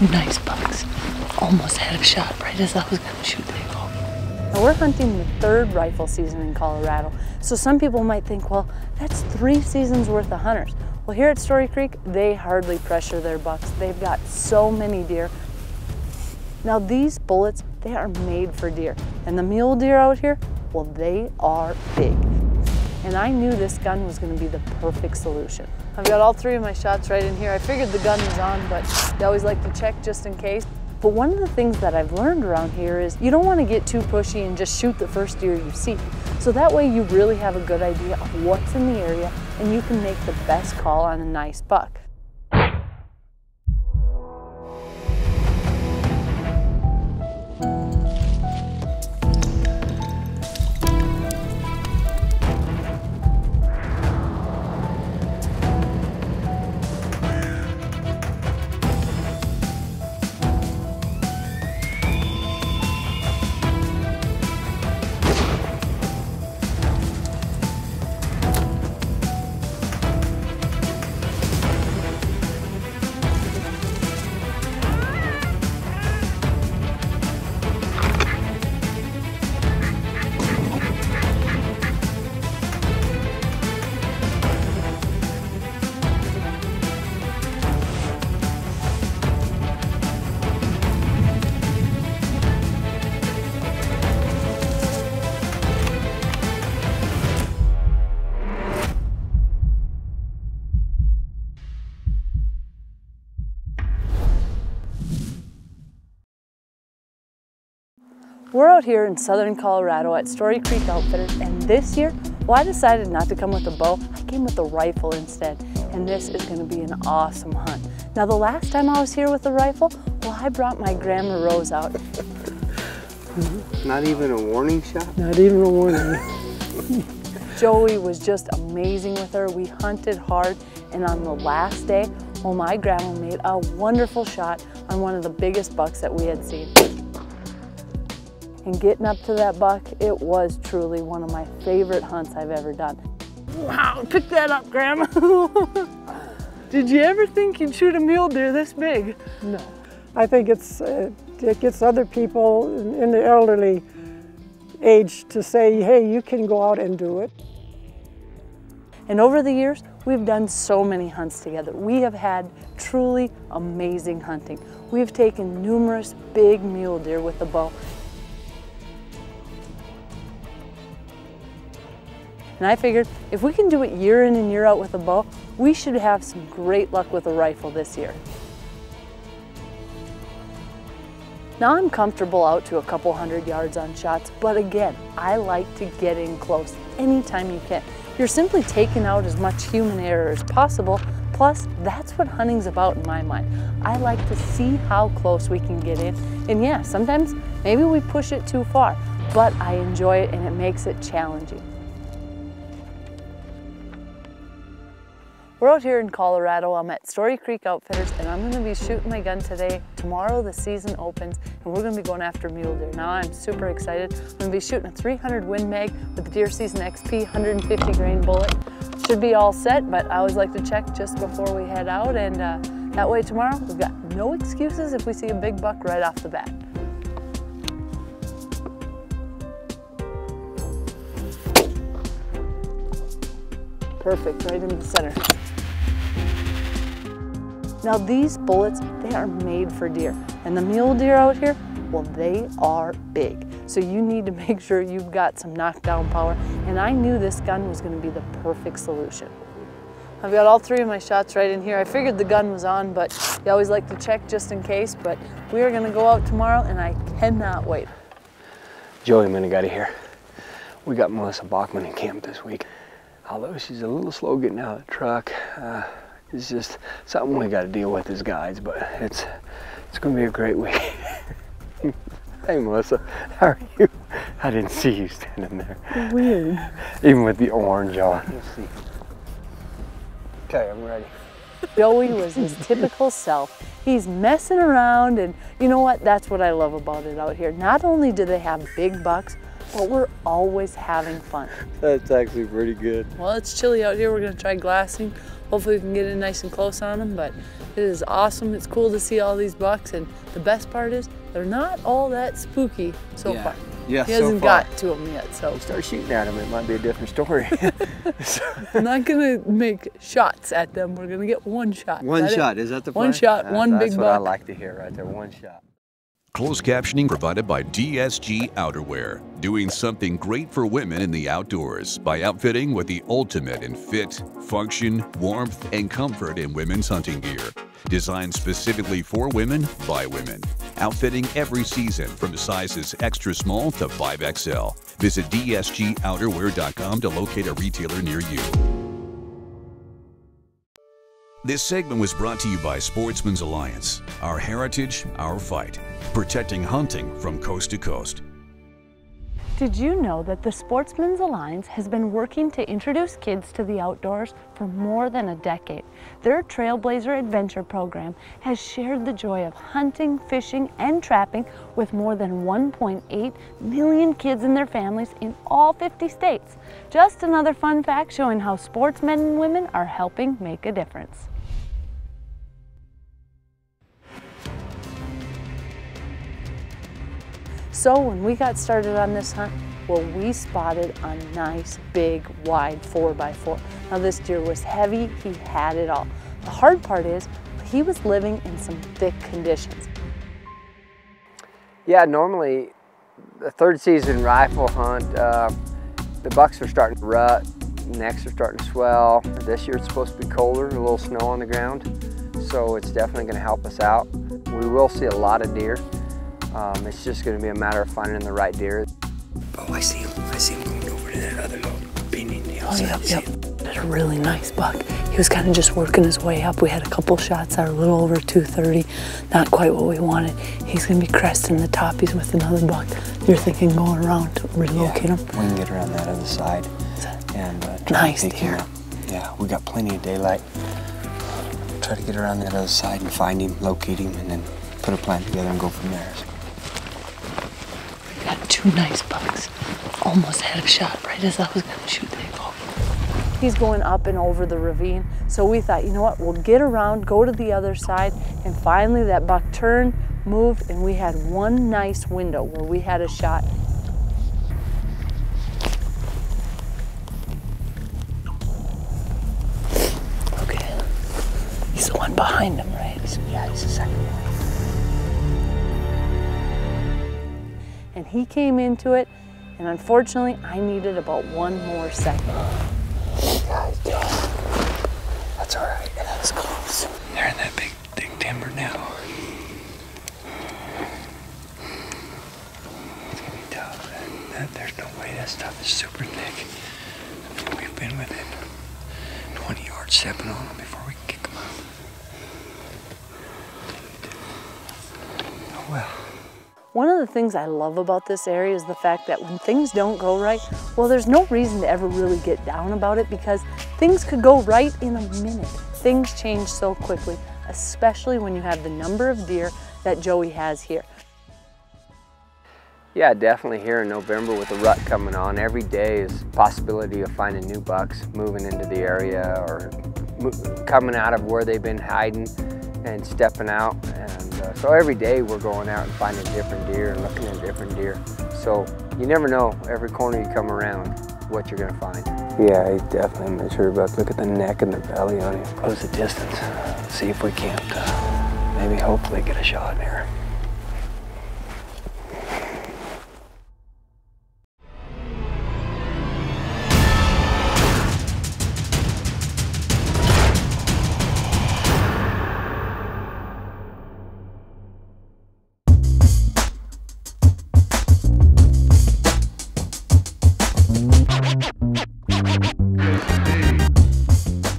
two nice bucks. Almost had him shot right as I was gonna shoot the eagle. Now we're hunting the third rifle season in Colorado. So some people might think, well, that's 3 seasons worth of hunters. Well, here at Story Creek, they hardly pressure their bucks. They've got so many deer. Now these bullets, they are made for deer. And the mule deer out here, well, they are big. And I knew this gun was gonna be the perfect solution. I've got all 3 of my shots right in here. I figured the gun was on, but I always like to check just in case. But one of the things that I've learned around here is you don't wanna get too pushy and just shoot the first deer you see. So that way you really have a good idea of what's in the area and you can make the best call on a nice buck. We're out here in southern Colorado at Story Creek Outfitters, and this year, well, I decided not to come with a bow. I came with a rifle instead, and this is going to be an awesome hunt. Now, the last time I was here with a rifle, well, I brought my Grandma Rose out. Not even a warning shot? Not even a warning. Joey was just amazing with her. We hunted hard, and on the last day, well, my grandma made a wonderful shot on one of the biggest bucks that we had seen. And getting up to that buck, it was truly one of my favorite hunts I've ever done. Wow, pick that up, Grandma. Did you ever think you'd shoot a mule deer this big? No. I think it gets other people in the elderly age to say, hey, you can go out and do it. And over the years, we've done so many hunts together. We have had truly amazing hunting. We've taken numerous big mule deer with the bow. And I figured if we can do it year in and year out with a bow, we should have some great luck with a rifle this year. Now I'm comfortable out to a couple hundred yards on shots, but again, I like to get in close anytime you can. You're simply taking out as much human error as possible. Plus, that's what hunting's about in my mind. I like to see how close we can get in. And yeah, sometimes maybe we push it too far, but I enjoy it and it makes it challenging. We're out here in Colorado. I'm at Story Creek Outfitters, and I'm gonna be shooting my gun today. Tomorrow the season opens, and we're gonna be going after mule deer. Now I'm super excited. I'm gonna be shooting a 300 Win Mag with the Deer Season XP 150 grain bullet. Should be all set, but I always like to check just before we head out, and that way tomorrow we've got no excuses if we see a big buck right off the bat. Perfect, right in the center. Now these bullets, they are made for deer. And the mule deer out here, well, they are big. So you need to make sure you've got some knockdown power. And I knew this gun was gonna be the perfect solution. I've got all 3 of my shots right in here. I figured the gun was on, but you always like to check just in case. But we are gonna go out tomorrow, and I cannot wait. Joey Minigotti here. We got Melissa Bachman in camp this week. Although she's a little slow getting out of the truck, it's just something we got to deal with as guides, but it's going to be a great week. Hey, Melissa, how are you? I didn't see you standing there. Weird. Even with the orange on. You'll see. Okay, I'm ready. Joey was his typical self. He's messing around, and you know what? That's what I love about it out here. Not only do they have big bucks, But we're always having fun. That's actually pretty good. Well, it's chilly out here. We're gonna try glassing. Hopefully we can get in nice and close on them, but it is awesome. It's cool to see all these bucks, and the best part is they're not all that spooky so far. Yeah, he hasn't got to them yet, so. If you start shooting at them, it might be a different story. I'm not gonna make shots at them. We're gonna get one shot. One shot, is that the plan? One shot, one big buck. That's what I like to hear right there, one shot. Closed captioning provided by DSG Outerwear, doing something great for women in the outdoors by outfitting with the ultimate in fit, function, warmth, and comfort in women's hunting gear. Designed specifically for women by women. Outfitting every season from sizes extra small to 5XL. Visit dsgouterwear.com to locate a retailer near you. This segment was brought to you by Sportsmen's Alliance. Our heritage, our fight. Protecting hunting from coast to coast. Did you know that the Sportsmen's Alliance has been working to introduce kids to the outdoors for more than a decade? Their Trailblazer Adventure program has shared the joy of hunting, fishing, and trapping with more than 1.8 million kids and their families in all 50 states. Just another fun fact showing how sportsmen and women are helping make a difference. So when we got started on this hunt, well, we spotted a nice, big, wide 4x4. Now this deer was heavy, he had it all. The hard part is, he was living in some thick conditions. Yeah, normally, the third season rifle hunt, the bucks are starting to rut, necks are starting to swell. This year it's supposed to be colder, a little snow on the ground, so it's definitely gonna help us out. We will see a lot of deer. It's just going to be a matter of finding the right deer. Oh, I see him. I see him going over to that other little beaning deal. Oh, yep. That's a really nice buck. He was kind of just working his way up. We had a couple shots that were a little over 230. Not quite what we wanted. He's going to be cresting the top. He's with another buck. You're thinking going around to relocate him? We can get around that other side. And nice deer. Yeah, we got plenty of daylight. Try to get around that other side and find him, locate him, and then put a plan together and go from there. Two nice bucks. Almost had a shot right as I was gonna shoot the bow. He's going up and over the ravine. So we thought, you know what, we'll get around, go to the other side, and finally that buck turned, moved, and we had one nice window where we had a shot. Okay. He's the one behind him, right? Yeah, he's the second one. And he came into it, and unfortunately, I needed about one more second. That's all right. That was close. They're in that big, thick timber now. It's gonna be tough. There's no way that stuff is super thick. We've been with it 20 yards stepping on them before we can kick them out. Oh well. One of the things I love about this area is the fact that when things don't go right, well, there's no reason to ever really get down about it because things could go right in a minute. Things change so quickly, especially when you have the number of deer that Joey has here. Yeah, definitely here in November with the rut coming on, every day is a possibility of finding new bucks moving into the area or coming out of where they've been hiding and stepping out, and so every day we're going out and finding different deer and looking at different deer. So you never know, every corner you come around, what you're gonna find. Yeah, he's definitely a mature buck. Look at the neck and the belly on him. Close the distance, see if we can't maybe hopefully get a shot in there.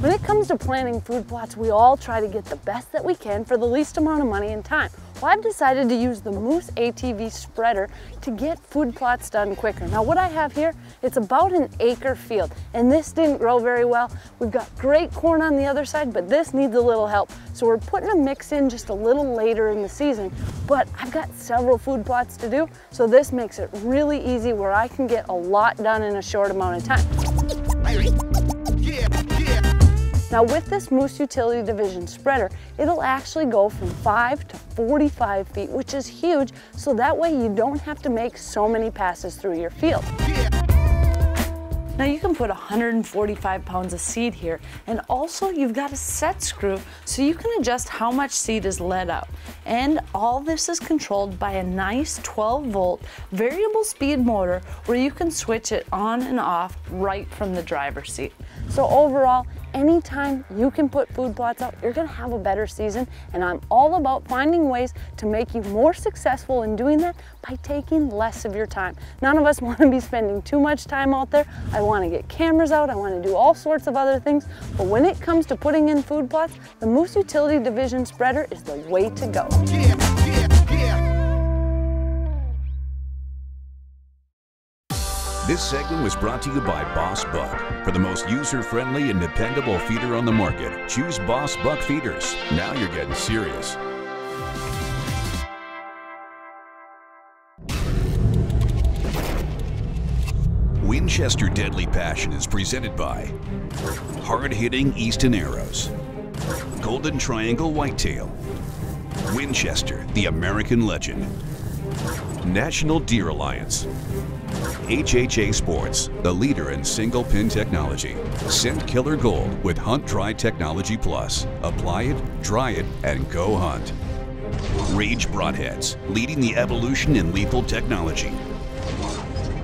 When it comes comes to planning food plots, we all try to get the best that we can for the least amount of money and time. Well, I've decided to use the Moose ATV spreader to get food plots done quicker. Now what I have here, it's about an acre field, and this didn't grow very well. We've got great corn on the other side, but this needs a little help. So we're putting a mix in just a little later in the season, but I've got several food plots to do, so this makes it really easy where I can get a lot done in a short amount of time. Now with this Moose Utility Division spreader, it'll actually go from 5 to 45 feet, which is huge, so that way you don't have to make so many passes through your field. Now you can put 145 pounds of seed here, and also you've got a set screw so you can adjust how much seed is let out. And all this is controlled by a nice 12-volt variable speed motor where you can switch it on and off right from the driver's seat. So overall, anytime you can put food plots out, you're gonna have a better season, and I'm all about finding ways to make you more successful in doing that by taking less of your time. None of us wanna be spending too much time out there. I wanna get cameras out, I wanna do all sorts of other things, but when it comes to putting in food plots, the Moose Utility Division spreader is the way to go. This segment was brought to you by Boss Buck. For the most user-friendly and dependable feeder on the market, choose Boss Buck Feeders. Now you're getting serious. Winchester Deadly Passion is presented by hard-hitting Easton Arrows, Golden Triangle Whitetail, Winchester, the American legend, National Deer Alliance, HHA Sports, the leader in single pin technology. Scent Killer Gold with Hunt Dry Technology Plus. Apply it, dry it, and go hunt. Rage Broadheads, leading the evolution in lethal technology.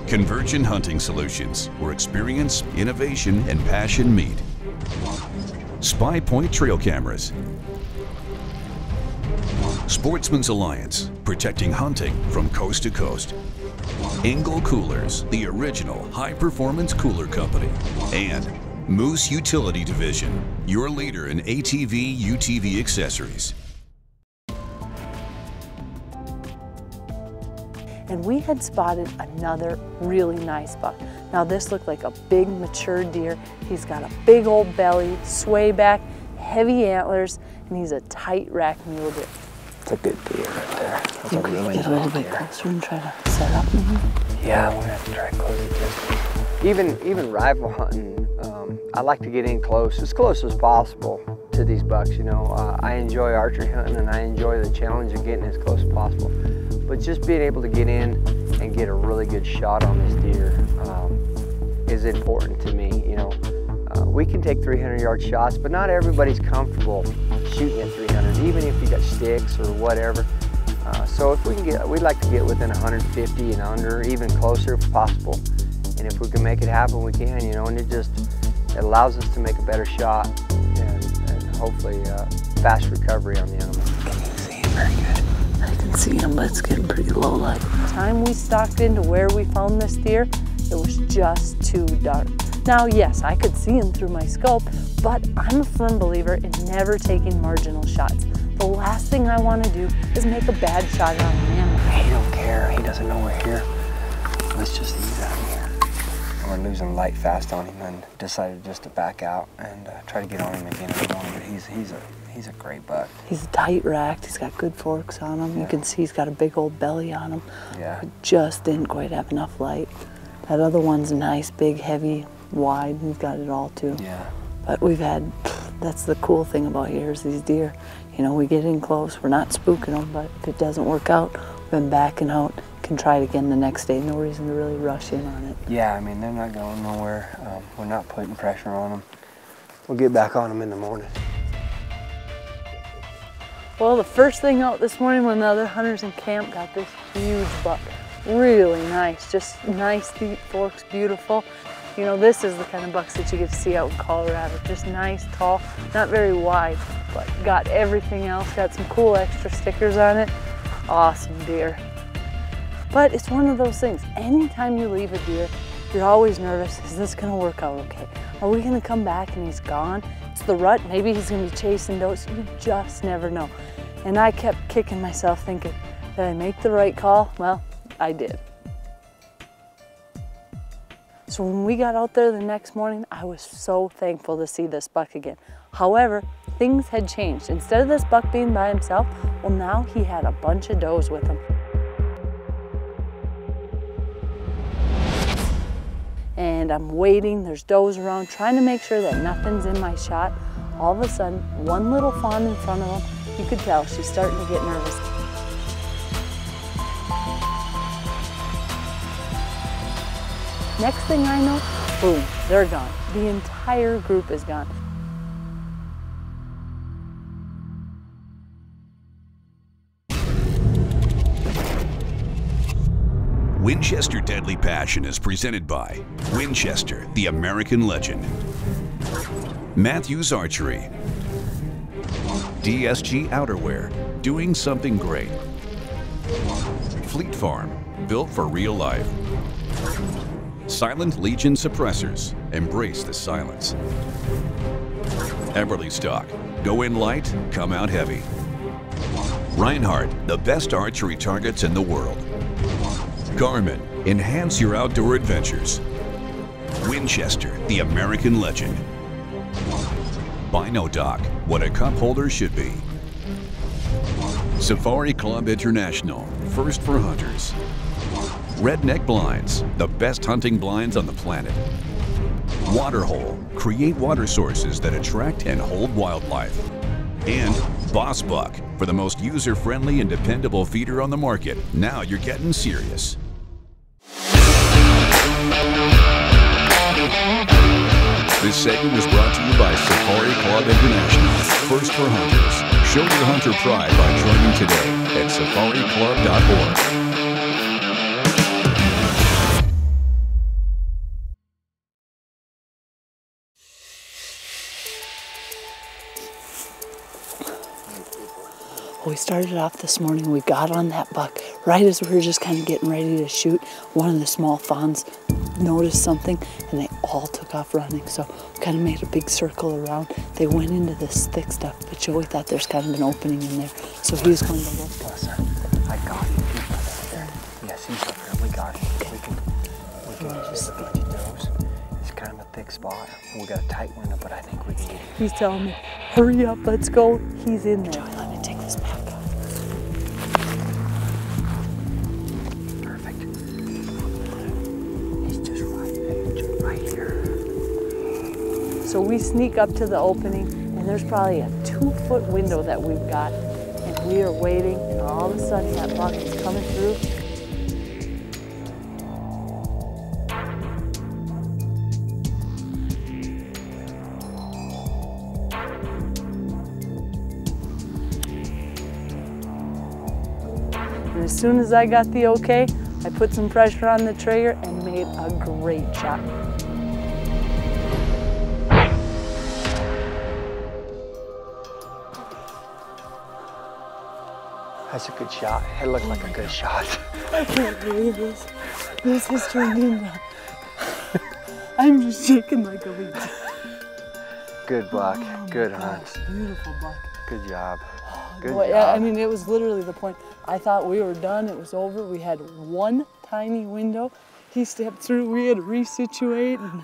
Convergent Hunting Solutions, where experience, innovation, and passion meet. Spy Point Trail Cameras. Sportsmen's Alliance, protecting hunting from coast to coast. Engel Coolers, the original high-performance cooler company. And Moose Utility Division, your leader in ATV, UTV accessories. And we had spotted another really nice buck. Now this looked like a big mature deer. He's got a big old belly, sway back, heavy antlers, and he's a tight rack mule deer. That's a good deer right there. That's a really nice deer. Get a little bit closer and try to set up. Mm-hmm. Yeah, I'm gonna have to try closer. Even rifle hunting, I like to get in close as possible to these bucks. You know, I enjoy archery hunting and I enjoy the challenge of getting as close as possible. But just being able to get in and get a really good shot on this deer is important to me. You know, we can take 300-yard shots, but not everybody's comfortable shooting at 300, even if you got sticks or whatever. So if we can get, we'd like to get within 150 and under, even closer if possible. And if we can make it happen, we can, you know, and it allows us to make a better shot and hopefully fast recovery on the animal. Can you see him? Very good. I can see him, but it's getting pretty low light. The time we stalked into where we found this deer, it was just too dark. Now, yes, I could see him through my scope, but I'm a firm believer in never taking marginal shots. The last thing I want to do is make a bad shot on an animal. He don't care. He doesn't know we're here. Let's just ease out of here. We're losing light fast on him and decided just to back out and try to get on him again. But he's a great buck. He's tight racked. He's got good forks on him. Yeah. You can see he's got a big old belly on him. Yeah. It just didn't quite have enough light. That other one's nice, big, heavy, wide. We've got it all too. Yeah. But we've had, that's the cool thing about here is these deer, you know, we get in close, we're not spooking them, but if it doesn't work out, we've been backing out, can try it again the next day. No reason to really rush in on it. Yeah, I mean, they're not going nowhere. We're not putting pressure on them. We'll get back on them in the morning. Well, the first thing out this morning when the other hunters in camp got this huge buck. Really nice, just nice deep forks, beautiful. You know, this is the kind of bucks that you get to see out in Colorado. Just nice, tall, not very wide, but got everything else, got some cool extra stickers on it. Awesome deer. But it's one of those things, anytime you leave a deer, you're always nervous, is this gonna work out okay? Are we gonna come back and he's gone? It's the rut, maybe he's gonna be chasing does. You just never know. And I kept kicking myself thinking, did I make the right call? Well, I did. So when we got out there the next morning, I was so thankful to see this buck again. However, things had changed. Instead of this buck being by himself, well, now he had a bunch of does with him. And I'm waiting, there's does around, trying to make sure that nothing's in my shot. All of a sudden, one little fawn in front of him, you could tell she's starting to get nervous. Next thing I know, boom, they're gone. The entire group is gone. Winchester Deadly Passion is presented by Winchester, the American legend, Matthews Archery, DSG Outerwear, doing something great, Fleet Farm, built for real life, Silent Legion Suppressors, embrace the silence. Everly Stock, go in light, come out heavy. Reinhardt, the best archery targets in the world. Garmin, enhance your outdoor adventures. Winchester, the American legend. Bino Doc, what a cup holder should be. Safari Club International, first for hunters. Redneck Blinds, the best hunting blinds on the planet. Waterhole, create water sources that attract and hold wildlife. And Boss Buck, for the most user-friendly and dependable feeder on the market. Now you're getting serious. This segment is brought to you by Safari Club International, first for hunters. Show your hunter pride by joining today at safariclub.org. We started off this morning, we got on that buck. Right as we were just kind of getting ready to shoot, one of the small fawns noticed something and they all took off running. So we kind of made a big circle around. They went into this thick stuff, but Joey thought there's kind of an opening in there. So he was going to look closer. I got him. He's up there. Yes, he's up there. We got him. Okay. We can just get you those. It's kind of a thick spot. We got a tight window, but I think we can get it. He's telling me, hurry up, let's go. He's in there. Joey, let me take this back. So we sneak up to the opening, and there's probably a 2-foot window that we've got, and we are waiting, and all of a sudden that buck is coming through. And as soon as I got the okay, I put some pressure on the trigger and made a great shot. That's a good shot. It looked like a good shot. I can't believe this. This has turned in now. I'm just shaking like a leaf. Good buck. Oh, good hunt. Beautiful buck. Good job. Good job. Yeah, I mean, it was literally the point. I thought we were done. It was over. We had one tiny window. He stepped through. We had to resituate. And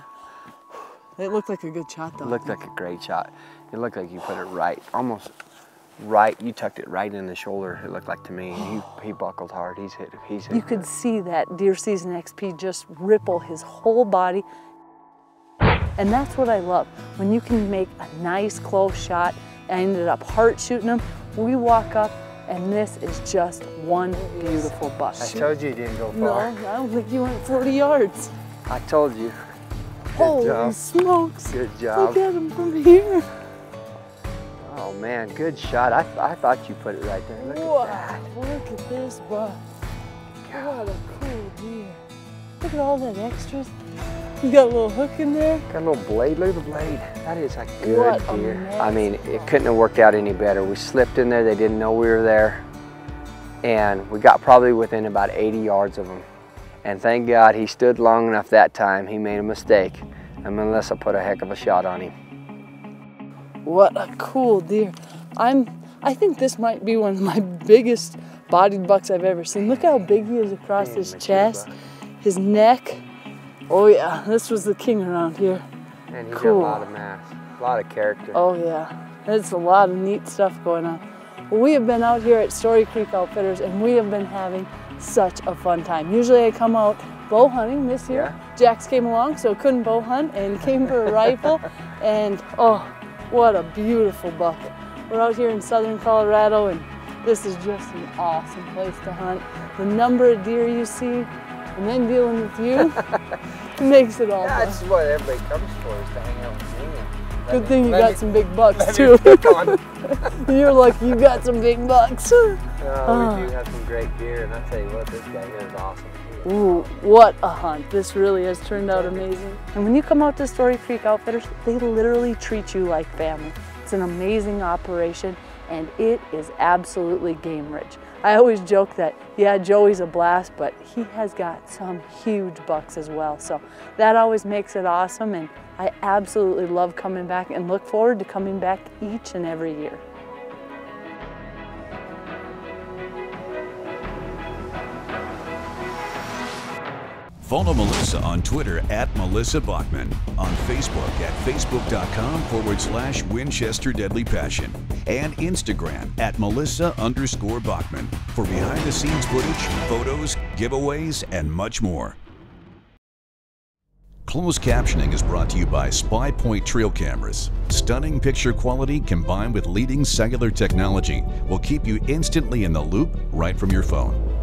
it looked like a good shot, though. It looked like a great shot. It looked like you put it right. Almost. Right, you tucked it right in the shoulder, it looked like to me. He buckled hard, he's hit. You could see that Deer Season XP just ripple his whole body. And that's what I love, when you can make a nice close shot. I ended up heart shooting him. We walk up, and this is just one beautiful buck. I told you didn't go far. No, I don't think you went 40 yards. I told you. Holy smokes. Good job. Look at him from here. Oh man, good shot. I thought you put it right there. Look at that. Look at this buck. God. What a cool deer. Look at all that extras. You got a little hook in there. Got a little blade. Look at the blade. That is a good deer. I mean, it couldn't have worked out any better. We slipped in there. They didn't know we were there. And we got probably within about 80 yards of him. And thank God he stood long enough that time. He made a mistake. and Melissa put a heck of a shot on him. What a cool deer. I think this might be one of my biggest bodied bucks I've ever seen. Look how big he is across his chest, his neck. Oh yeah, this was the king around here. And he's got a lot of mass, a lot of character. Oh yeah, there's a lot of neat stuff going on. Well, we have been out here at Story Creek Outfitters and we have been having such a fun time. Usually I come out bow hunting. This year, yeah, Jax came along, so couldn't bow hunt and came for a rifle. And oh, what a beautiful buck. We're out here in southern Colorado and this is just an awesome place to hunt. The number of deer you see and then dealing with you makes it all fun. That's what everybody comes for, is to hang out with me. Good thing you got some big bucks too. You're lucky you got some big bucks. No, we do have some great deer, and I'll tell you what, this guy here is awesome. Ooh, what a hunt. This really has turned out amazing. And when you come out to Story Creek Outfitters, they literally treat you like family. It's an amazing operation, and it is absolutely game rich. I always joke that, yeah, Joey's a blast, but he has got some huge bucks as well. So that always makes it awesome, and I absolutely love coming back and look forward to coming back each and every year. Follow Melissa on Twitter at Melissa Bachman, on Facebook at facebook.com/Winchester Deadly Passion, and Instagram at Melissa_Bachman for behind the scenes footage, photos, giveaways, and much more. Closed captioning is brought to you by Spy Point trail cameras. Stunning picture quality combined with leading cellular technology will keep you instantly in the loop right from your phone.